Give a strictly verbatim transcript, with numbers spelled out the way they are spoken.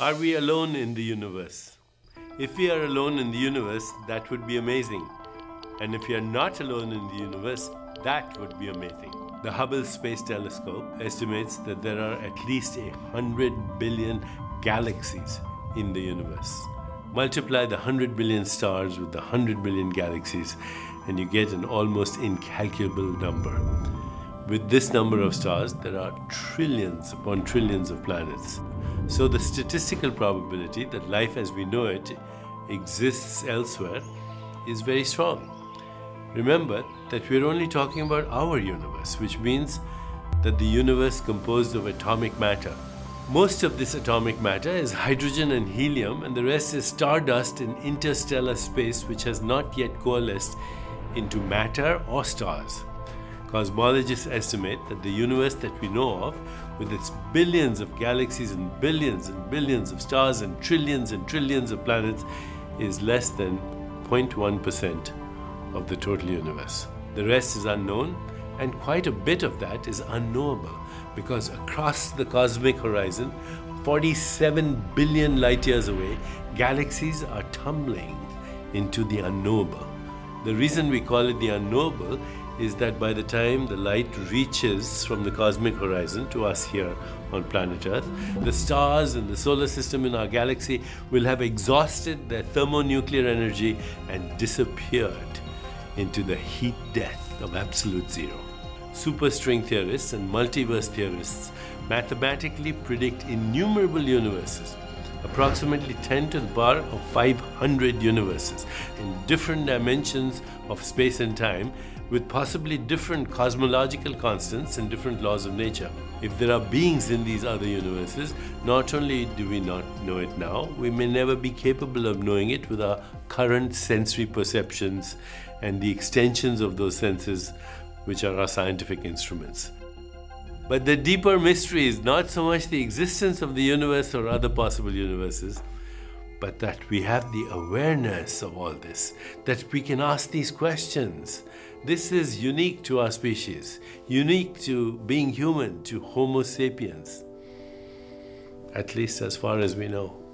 Are we alone in the universe? If we are alone in the universe, that would be amazing. And if we are not alone in the universe, that would be amazing. The Hubble Space Telescope estimates that there are at least a hundred billion galaxies in the universe. Multiply the hundred billion stars with the hundred billion galaxies and you get an almost incalculable number. With this number of stars, there are trillions upon trillions of planets. So the statistical probability that life as we know it exists elsewhere is very strong. Remember that we're only talking about our universe, which means that the universe is composed of atomic matter. Most of this atomic matter is hydrogen and helium, and the rest is stardust in interstellar space, which has not yet coalesced into matter or stars. Cosmologists estimate that the universe that we know of, with its billions of galaxies and billions and billions of stars and trillions and trillions of planets, is less than zero point one percent of the total universe. The rest is unknown, and quite a bit of that is unknowable, because across the cosmic horizon, forty-seven billion light years away, galaxies are tumbling into the unknowable. The reason we call it the unknowable is that by the time the light reaches from the cosmic horizon to us here on planet Earth, the stars and the solar system in our galaxy will have exhausted their thermonuclear energy and disappeared into the heat death of absolute zero. Superstring theorists and multiverse theorists mathematically predict innumerable universes, approximately ten to the power of five hundred universes in different dimensions of space and time, with possibly different cosmological constants and different laws of nature. If there are beings in these other universes, not only do we not know it now, we may never be capable of knowing it with our current sensory perceptions and the extensions of those senses, which are our scientific instruments. But the deeper mystery is not so much the existence of the universe or other possible universes, but that we have the awareness of all this, that we can ask these questions. This is unique to our species, unique to being human, to Homo sapiens, at least as far as we know.